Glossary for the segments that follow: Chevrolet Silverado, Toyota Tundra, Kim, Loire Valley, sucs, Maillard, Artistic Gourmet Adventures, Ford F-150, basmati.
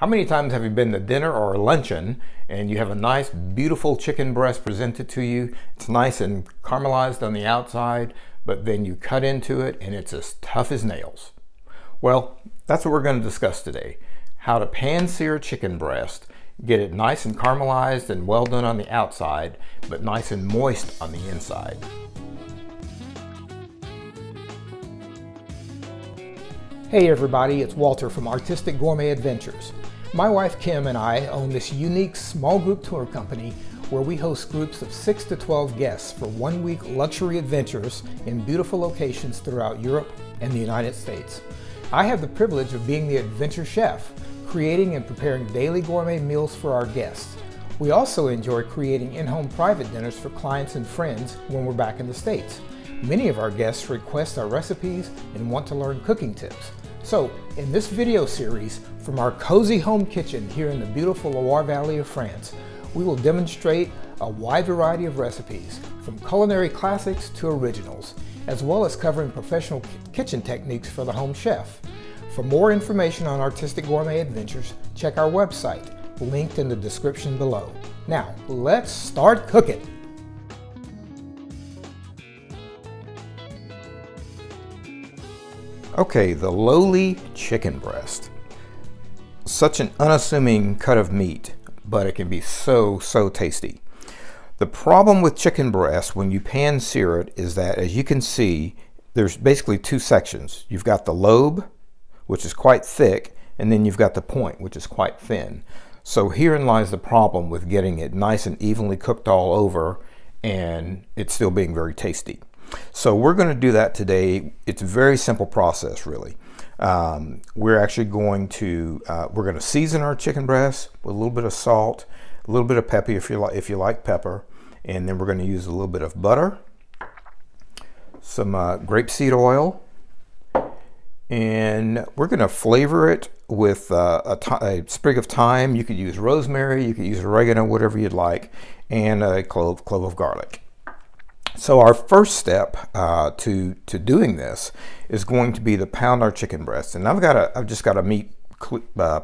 How many times have you been to dinner or a luncheon and you have a nice, beautiful chicken breast presented to you? It's nice and caramelized on the outside, but then you cut into it and it's as tough as nails. Well, that's what we're going to discuss today. How to pan sear chicken breast, get it nice and caramelized and well done on the outside, but nice and moist on the inside. Hey everybody, it's Walter from Artistic Gourmet Adventures. My wife Kim and I own this unique small group tour company where we host groups of 6 to 12 guests for one-week luxury adventures in beautiful locations throughout Europe and the United States. I have the privilege of being the adventure chef, creating and preparing daily gourmet meals for our guests. We also enjoy creating in-home private dinners for clients and friends when we're back in the States. Many of our guests request our recipes and want to learn cooking tips. So, in this video series, from our cozy home kitchen here in the beautiful Loire Valley of France, we will demonstrate a wide variety of recipes, from culinary classics to originals, as well as covering professional kitchen techniques for the home chef. For more information on Artistic Gourmet Adventures, check our website, linked in the description below. Now, let's start cooking! Okay, the lowly chicken breast. Such an unassuming cut of meat, but it can be so tasty. The problem with chicken breast when you pan sear it is that, as you can see, there's basically two sections. You've got the lobe, which is quite thick, and then you've got the point, which is quite thin. So herein lies the problem with getting it nice and evenly cooked all over and it's still being very tasty. So we're going to do that today. It's a very simple process, really. We're actually going to season our chicken breast with a little bit of salt, a little bit of pepper if you like pepper, and then we're going to use a little bit of butter, some grapeseed oil, and we're going to flavor it with a sprig of thyme. You could use rosemary, you could use oregano, whatever you'd like, and a clove of garlic. So our first step to doing this is going to be to pound our chicken breast, and I've just got a meat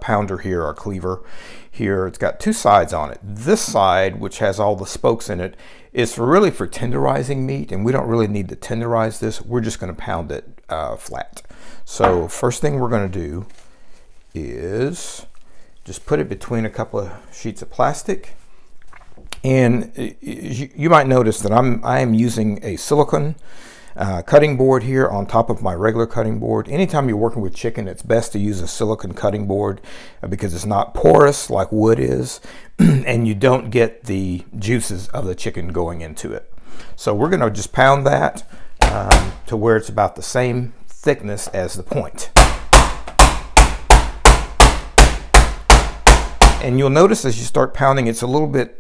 pounder here, or cleaver here. It's got two sides on it. This side, which has all the spokes in it, is really for tenderizing meat, and we don't really need to tenderize this. We're just going to pound it flat. So first thing we're going to do is just put it between a couple of sheets of plastic. And you might notice that I am using a silicone cutting board here on top of my regular cutting board. Anytime you're working with chicken, it's best to use a silicone cutting board because it's not porous like wood is, and you don't get the juices of the chicken going into it. So we're going to just pound that to where it's about the same thickness as the point. And you'll notice as you start pounding, it's a little bit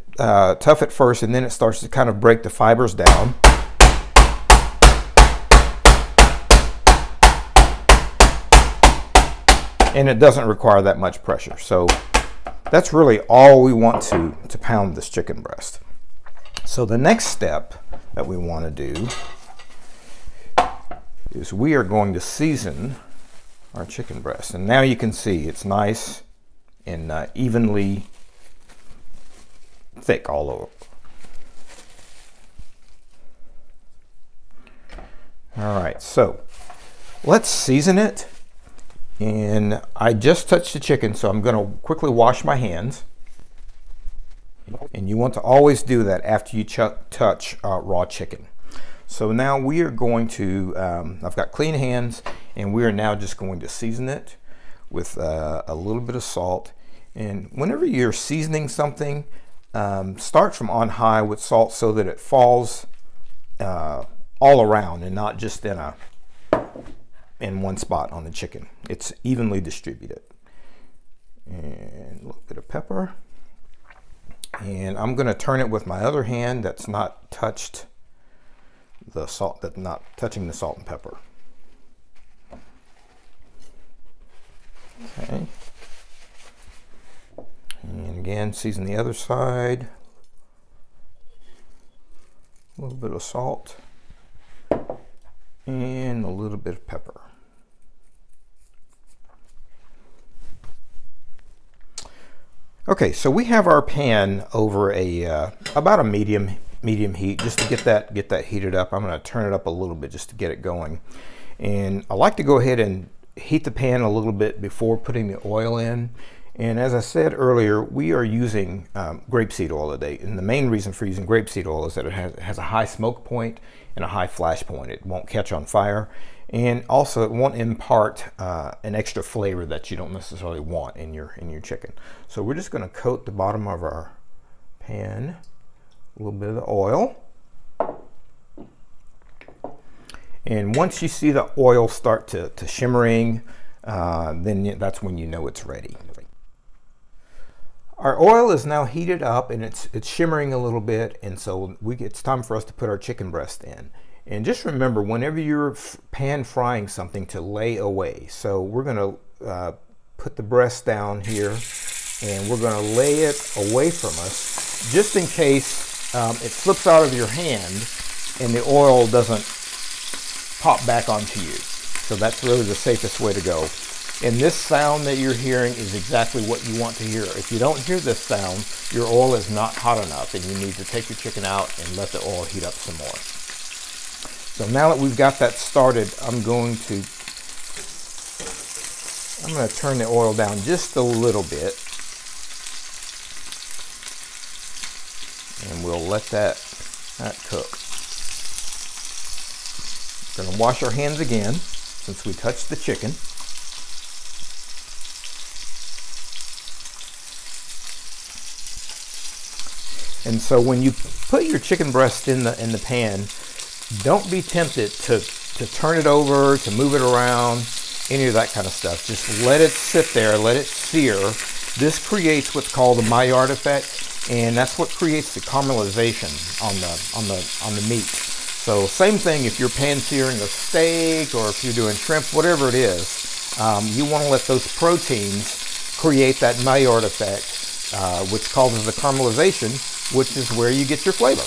tough at first, and then it starts to kind of break the fibers down. And it doesn't require that much pressure. So that's really all we want to pound this chicken breast. So the next step that we want to do is we are going to season our chicken breast. And now you can see it's nice and evenly thick all over. All right, so let's season it. And I just touched the chicken, so I'm going to quickly wash my hands. And you want to always do that after you touch raw chicken. So now we are going to, I've got clean hands, and we are now just going to season it with a little bit of salt. And whenever you're seasoning something, start from on high with salt so that it falls all around and not just in one spot on the chicken. It's evenly distributed. And a little bit of pepper. And I'm going to turn it with my other hand that's not touched the salt, that's not touching the salt and pepper. Okay. And again, season the other side. A little bit of salt and a little bit of pepper. Okay, so we have our pan over a about a medium heat, just to get that heated up. I'm going to turn it up a little bit just to get it going. And I like to go ahead and heat the pan a little bit before putting the oil in. And as I said earlier, we are using grapeseed oil today. And the main reason for using grapeseed oil is that it has a high smoke point and a high flash point. It won't catch on fire. And also, it won't impart an extra flavor that you don't necessarily want in your chicken. So we're just going to coat the bottom of our pan a little bit of the oil. And once you see the oil start to shimmering, then that's when you know it's ready. Our oil is now heated up, and it's shimmering a little bit, and so it's time for us to put our chicken breast in. And just remember, whenever you're pan frying something, to lay away. So we're going to put the breast down here, and we're going to lay it away from us, just in case it slips out of your hand and the oil doesn't pop back onto you. So that's really the safest way to go. And this sound that you're hearing is exactly what you want to hear. If you don't hear this sound, your oil is not hot enough, and you need to take your chicken out and let the oil heat up some more. So now that we've got that started, I'm going to turn the oil down just a little bit. And we'll let that cook. We're going to wash our hands again since we touched the chicken. And so when you put your chicken breast in the pan, don't be tempted to turn it over, to move it around, any of that kind of stuff. Just let it sit there, let it sear. This creates what's called the Maillard effect, and that's what creates the caramelization on the meat. So same thing if you're pan searing a steak or if you're doing shrimp, whatever it is, you want to let those proteins create that Maillard effect, which causes the caramelization, which is where you get your flavor.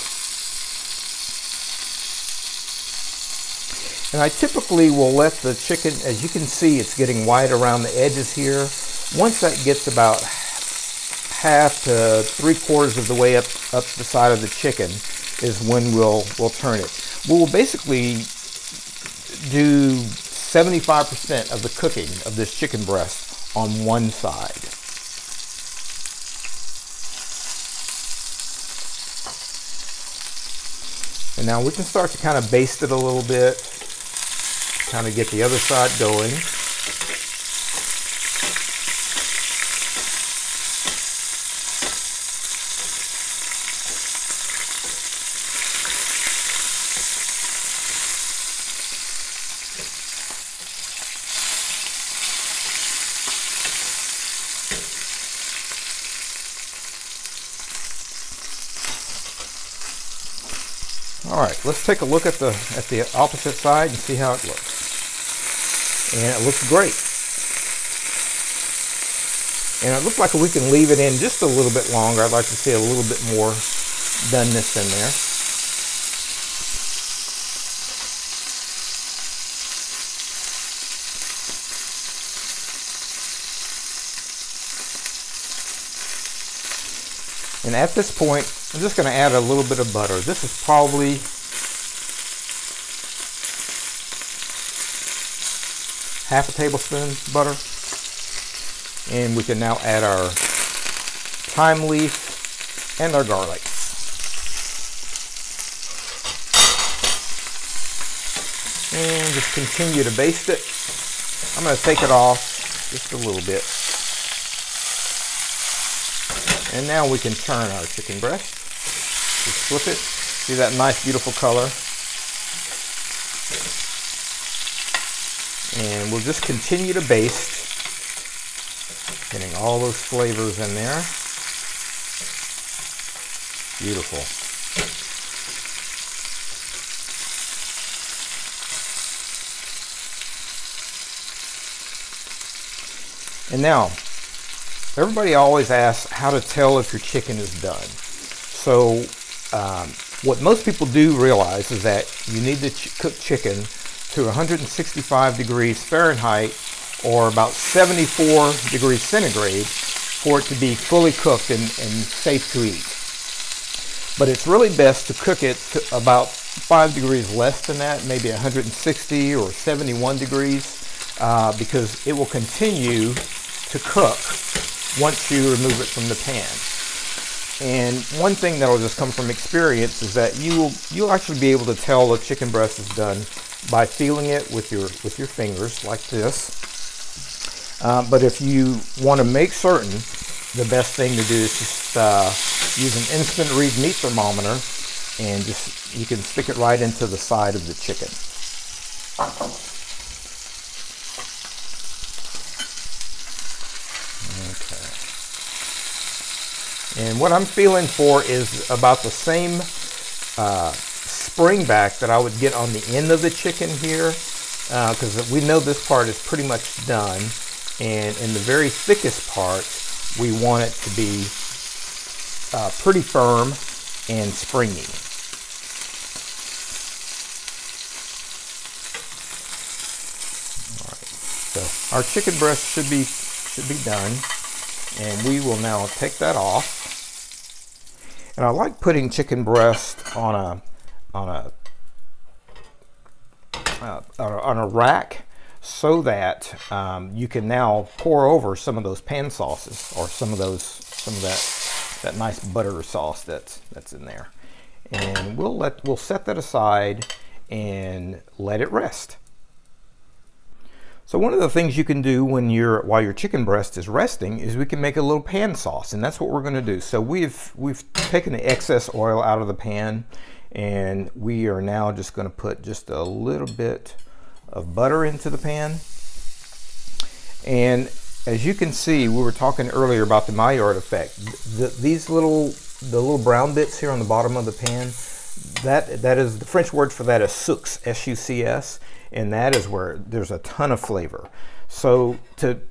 And I typically will let the chicken, as you can see, it's getting white around the edges here. Once that gets about half to three-quarters of the way up the side of the chicken is when we'll turn it. We'll basically do 75% of the cooking of this chicken breast on one side. And now we can start to kind of baste it a little bit. Kind of get the other side going. All right, let's take a look at the opposite side and see how it looks. And it looks great. And it looks like we can leave it in just a little bit longer. I'd like to see a little bit more doneness in there. And at this point, I'm just going to add a little bit of butter. This is probably half a tablespoon butter, and we can now add our thyme leaf and our garlic. And just continue to baste it. I'm going to take it off just a little bit. And now we can turn our chicken breast. Just flip it. See that nice, beautiful color. And we'll just continue to baste, getting all those flavors in there. Beautiful. And now, everybody always asks how to tell if your chicken is done. So what most people do realize is that you need to cook chicken to 165 degrees Fahrenheit, or about 74 degrees centigrade, for it to be fully cooked and safe to eat. But it's really best to cook it to about 5 degrees less than that, maybe 160 or 71 degrees, because it will continue to cook once you remove it from the pan. And one thing that'll just come from experience is that you'll actually be able to tell a chicken breast is done by feeling it with your fingers like this. But if you want to make certain, the best thing to do is just use an instant read meat thermometer, and just you can stick it right into the side of the chicken. Okay. And what I'm feeling for is about the same spring back that I would get on the end of the chicken here, because we know this part is pretty much done. And in the very thickest part, we want it to be pretty firm and springy. All right, so our chicken breast should be done, and we will now take that off. And I like putting chicken breast on a rack, so that you can now pour over some of those pan sauces or some of that nice butter sauce that's in there. And we'll set that aside and let it rest. So one of the things you can do while your chicken breast is resting is we can make a little pan sauce, and that's what we're going to do. So we've taken the excess oil out of the pan, and we are now just going to put just a little bit of butter into the pan. And as you can see, we were talking earlier about the Maillard effect. The little brown bits here on the bottom of the pan, that is the French word for that is sucs, S-U-C-S, and that is where there's a ton of flavor. So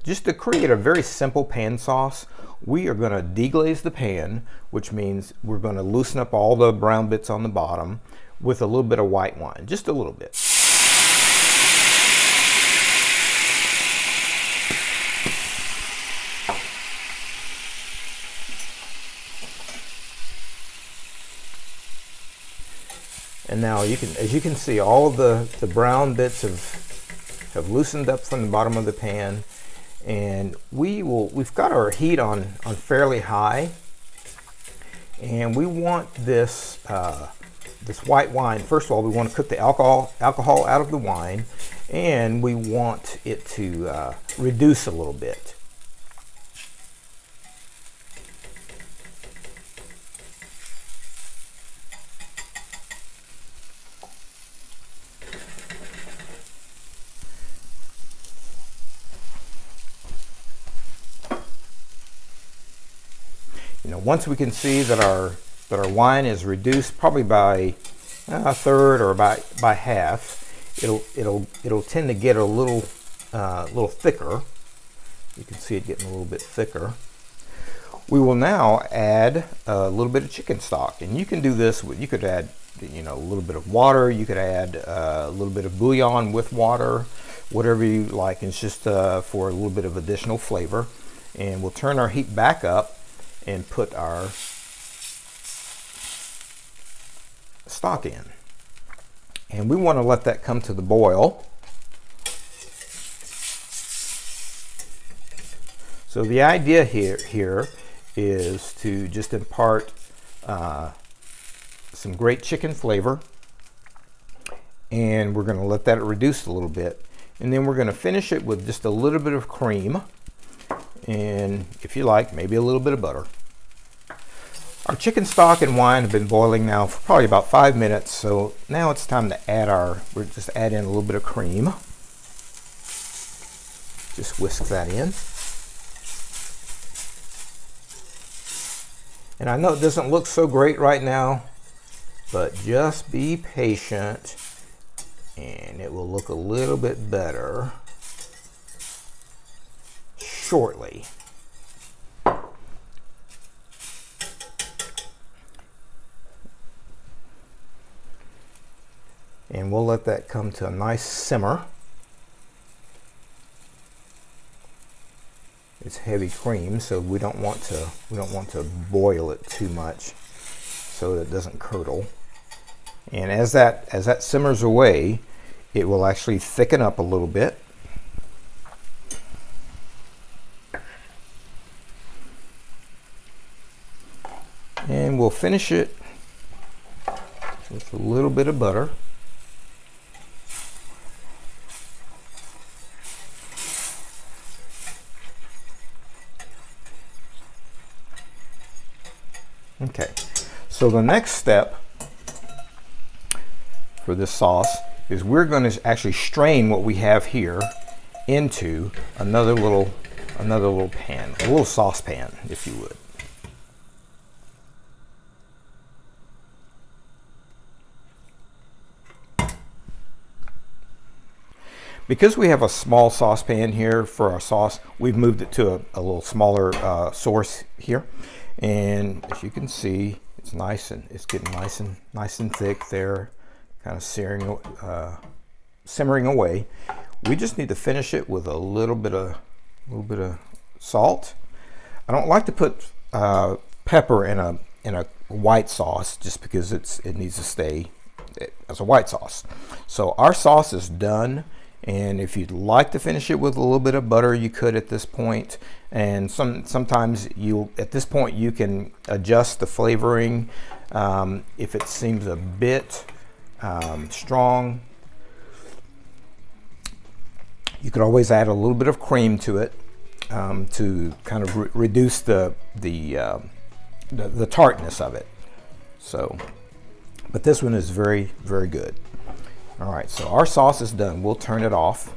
just to create a very simple pan sauce, we are going to deglaze the pan, which means we're going to loosen up all the brown bits on the bottom with a little bit of white wine, just a little bit. And now as you can see, all of the brown bits have loosened up from the bottom of the pan, and we've got our heat on fairly high, and we want this this white wine. First of all, we want to cook the alcohol out of the wine, and we want it to reduce a little bit. Once we can see that our wine is reduced probably by a third or by half, it'll tend to get a little thicker. You can see it getting a little bit thicker. We will now add a little bit of chicken stock, and you can do this. You could add a little bit of water. You could add a little bit of bouillon with water, whatever you like. It's just for a little bit of additional flavor. And we'll turn our heat back up and put our stock in. And we want to let that come to the boil. So the idea here is to just impart some great chicken flavor, and we're going to let that reduce a little bit. And then we're going to finish it with just a little bit of cream, and if you like, maybe a little bit of butter. Our chicken stock and wine have been boiling now for probably about 5 minutes, so now it's time to add in a little bit of cream. Just whisk that in. And I know it doesn't look so great right now, but just be patient and it will look a little bit better shortly. And we'll let that come to a nice simmer. As it's heavy cream, so we don't want to boil it too much so that it doesn't curdle. And as that simmers away, it will actually thicken up a little bit. And we'll finish it with a little bit of butter. Okay, so the next step for this sauce is we're going to actually strain what we have here into another little pan, a little saucepan, if you would. Because we have a small saucepan here for our sauce, we've moved it to a little smaller source here. And as you can see, it's nice and it's getting nice and thick there, kind of simmering away. We just need to finish it with a little bit of salt. I don't like to put pepper in a white sauce just because it needs to stay as a white sauce. So our sauce is done. And if you'd like to finish it with a little bit of butter, you could at this point. And sometimes at this point you can adjust the flavoring if it seems a bit strong. You could always add a little bit of cream to it to kind of reduce the tartness of it. So, but this one is very, very good. All right, so our sauce is done. We'll turn it off.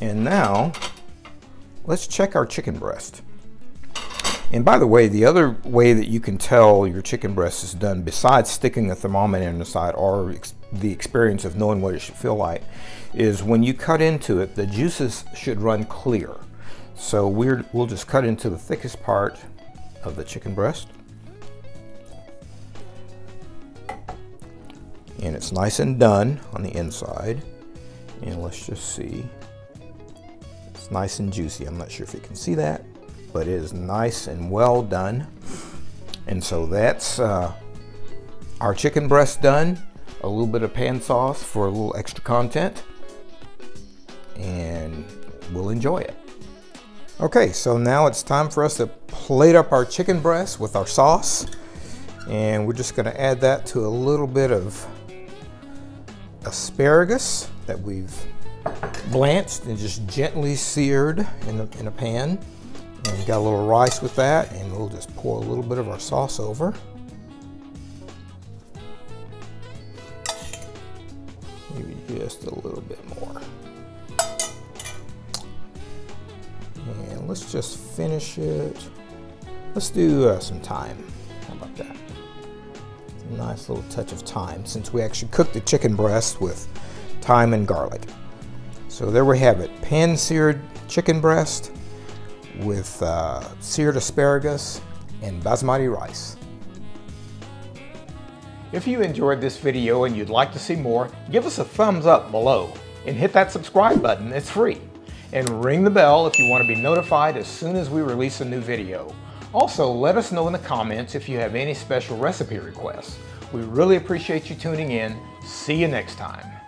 And now, let's check our chicken breast. And by the way, the other way that you can tell your chicken breast is done, besides sticking a thermometer in the side or the experience of knowing what it should feel like, is when you cut into it, the juices should run clear. So we'll just cut into the thickest part of the chicken breast. And it's nice and done on the inside. And let's just see. It's nice and juicy. I'm not sure if you can see that, but it is nice and well done. And so that's our chicken breast done. A little bit of pan sauce for a little extra content. And we'll enjoy it. Okay, so now it's time for us to plate up our chicken breast with our sauce. And we're just going to add that to a little bit of asparagus that we've blanched and just gently seared in a pan. And we got a little rice with that, and we'll just pour a little bit of our sauce over. Maybe just a little bit more. And let's just finish it. Let's do some thyme. How about that? Nice little touch of thyme, since we actually cooked the chicken breast with thyme and garlic. So there we have it, pan-seared chicken breast with seared asparagus and basmati rice. If you enjoyed this video and you'd like to see more, give us a thumbs up below and hit that subscribe button, it's free. And ring the bell if you want to be notified as soon as we release a new video. Also, let us know in the comments if you have any special recipe requests. We really appreciate you tuning in. See you next time.